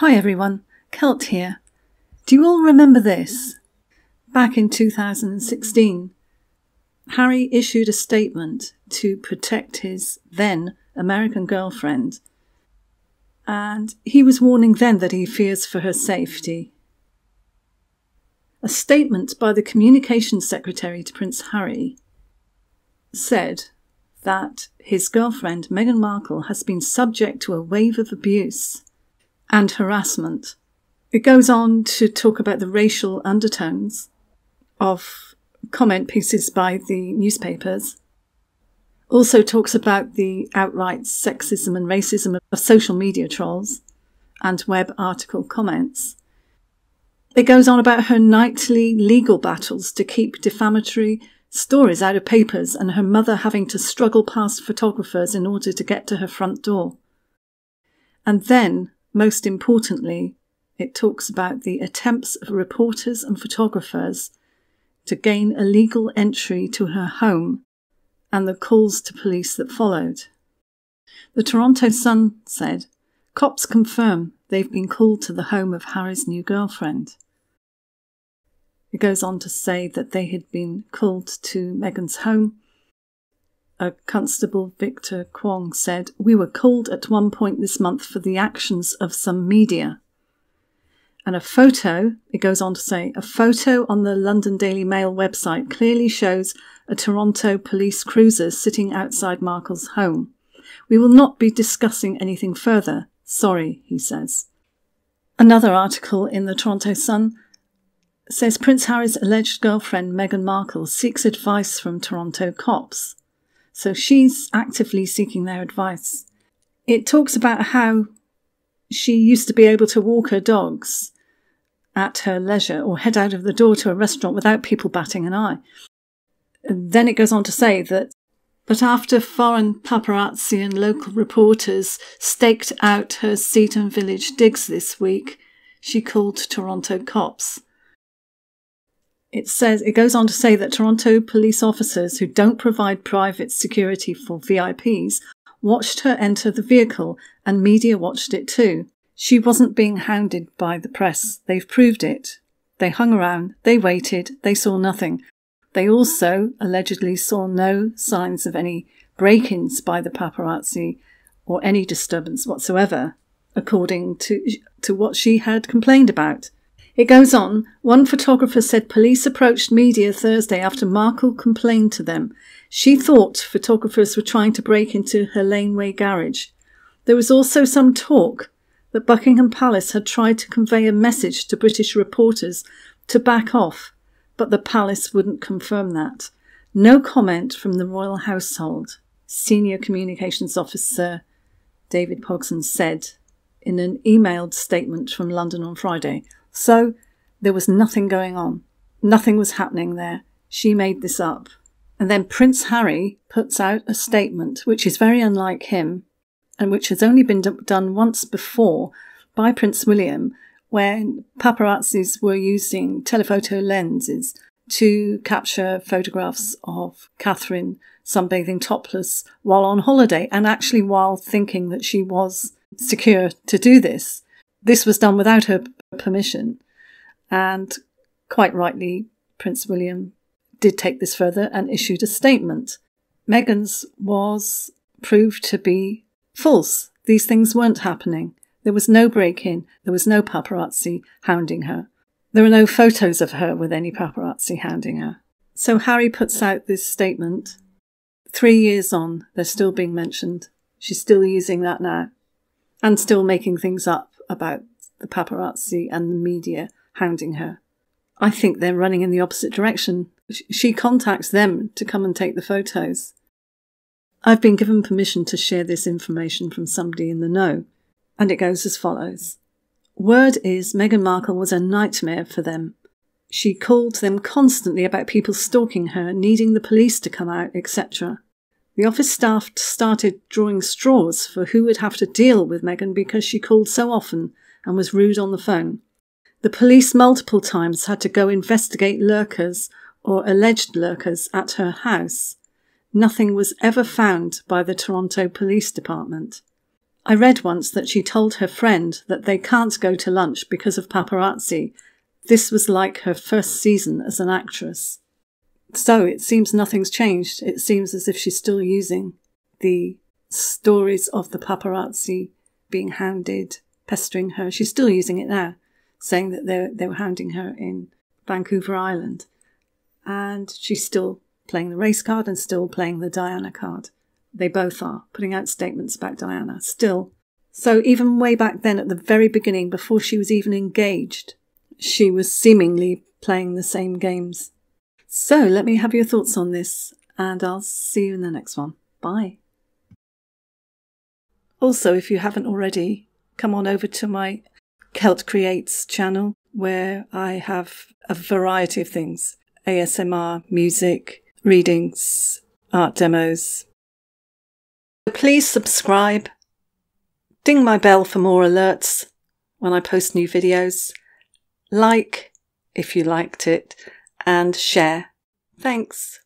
Hi everyone, Celt here. Do you all remember this? Back in 2016, Harry issued a statement to protect his then American girlfriend, and he was warning then that he fears for her safety. A statement by the Communications Secretary to Prince Harry said that his girlfriend Meghan Markle has been subject to a wave of abuse and harassment. It goes on to talk about the racial undertones of comment pieces by the newspapers. Also talks about the outright sexism and racism of social media trolls and web article comments. It goes on about her nightly legal battles to keep defamatory stories out of papers and her mother having to struggle past photographers in order to get to her front door. And then, most importantly, it talks about the attempts of reporters and photographers to gain illegal entry to her home and the calls to police that followed. The Toronto Sun said, "Cops confirm they've been called to the home of Harry's new girlfriend." It goes on to say that they had been called to Meghan's home. A constable, Victor Kwong, said, "We were called at one point this month for the actions of some media." And a photo, it goes on to say, a photo on the London Daily Mail website clearly shows a Toronto police cruiser sitting outside Markle's home. "We will not be discussing anything further. Sorry," he says. Another article in the Toronto Sun says Prince Harry's alleged girlfriend Meghan Markle seeks advice from Toronto cops. So she's actively seeking their advice. It talks about how she used to be able to walk her dogs at her leisure or head out of the door to a restaurant without people batting an eye. And then it goes on to say that after foreign paparazzi and local reporters staked out her Seaton Village digs this week, she called Toronto cops. It goes on to say that Toronto police officers who don't provide private security for VIPs watched her enter the vehicle, and media watched it too. She wasn't being hounded by the press. They've proved it. They hung around, they waited, they saw nothing. They also allegedly saw no signs of any break-ins by the paparazzi or any disturbance whatsoever, according to what she had complained about. It goes on, one photographer said police approached media Thursday after Markle complained to them. She thought photographers were trying to break into her laneway garage. There was also some talk that Buckingham Palace had tried to convey a message to British reporters to back off, but the palace wouldn't confirm that. No comment from the royal household, Senior Communications Officer David Pogson said in an emailed statement from London on Friday. So there was nothing going on. Nothing was happening there. She made this up. And then Prince Harry puts out a statement, which is very unlike him, and which has only been done once before by Prince William, when paparazzis were using telephoto lenses to capture photographs of Catherine sunbathing topless while on holiday, and actually while thinking that she was secure to do this. This was done without her permission, and quite rightly Prince William did take this further and issued a statement. Meghan's was proved to be false. These things weren't happening. There was no break-in. There was no paparazzi hounding her. There are no photos of her with any paparazzi hounding her. So Harry puts out this statement. 3 years on, they're still being mentioned. She's still using that now and still making things up about the paparazzi and the media hounding her. I think they're running in the opposite direction. She contacts them to come and take the photos. I've been given permission to share this information from somebody in the know, and it goes as follows. Word is Meghan Markle was a nightmare for them. She called them constantly about people stalking her, needing the police to come out, etc. The office staff started drawing straws for who would have to deal with Meghan because she called so often and was rude on the phone. The police multiple times had to go investigate lurkers or alleged lurkers at her house. Nothing was ever found by the Toronto Police Department. I read once that she told her friend that they can't go to lunch because of paparazzi. This was like her first season as an actress. So it seems nothing's changed. It seems as if she's still using the stories of the paparazzi being hounded, pestering her. She's still using it now, saying that they were hounding her in Vancouver Island. And she's still playing the race card and still playing the Diana card. They both are, putting out statements about Diana, still. So even way back then, at the very beginning, before she was even engaged, she was seemingly playing the same games. So let me have your thoughts on this, and I'll see you in the next one. Bye. Also, if you haven't already, come on over to my Celt Creates channel, where I have a variety of things. ASMR, music, readings, art demos. Please subscribe, ding my bell for more alerts when I post new videos, like if you liked it, and share. Thanks.